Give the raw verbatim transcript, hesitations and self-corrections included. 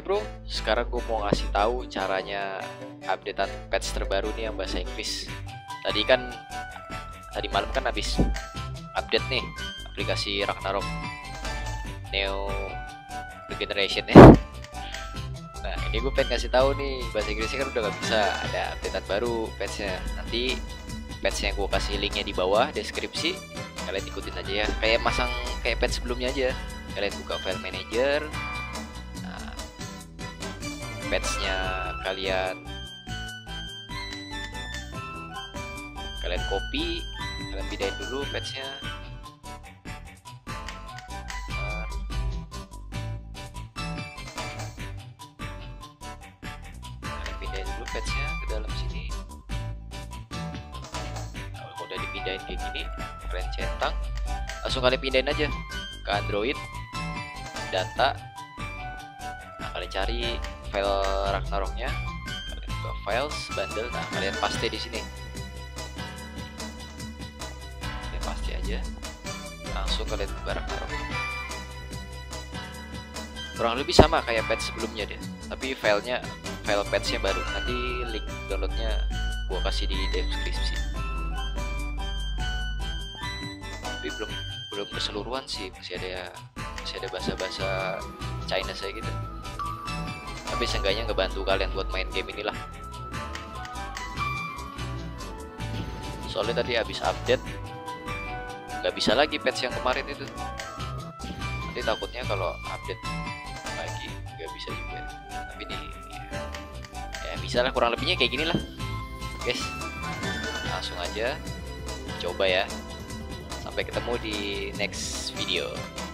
Oke bro, sekarang gue mau ngasih tahu caranya updatean patch terbaru nih yang bahasa Inggris. Tadi kan, tadi malam kan habis update nih aplikasi Ragnarok Neo Regeneration ya. Nah ini gue pengen ngasih tahu nih, bahasa Inggrisnya kan udah gak bisa, ada updatean baru patchnya. Nanti patchnya gue kasih linknya di bawah deskripsi, kalian ikutin aja ya. Kayak masang kayak patch sebelumnya aja, kalian buka file manager. Patch-nya kalian kalian copy, kalian pindahin dulu patch-nya. Nah, kalian pindahin dulu patch-nya ke dalam sini. Nah, kalau udah dipindahin kayak gini, kalian centang, langsung kalian pindahin aja ke Android, data. Nah, kalian cari file Ragnaroknya, kalian buka files bundle, nah kalian paste di sini, kalian paste aja, langsung kalian buka Ragnarok. Kurang lebih sama kayak patch sebelumnya deh, tapi filenya, file patchnya baru. Nanti link downloadnya gua kasih di deskripsi. Tapi belum belum keseluruhan sih, masih ada masih ada bahasa-bahasa China saya gitu. Tapi seenggaknya ngebantu kalian buat main game inilah. Soalnya tadi habis update nggak bisa lagi patch yang kemarin itu. Nanti takutnya kalau update lagi nggak bisa juga. Tapi ini ya, ya bisa lah, kurang lebihnya kayak gini lah, guys. Langsung aja coba ya. Sampai ketemu di next video.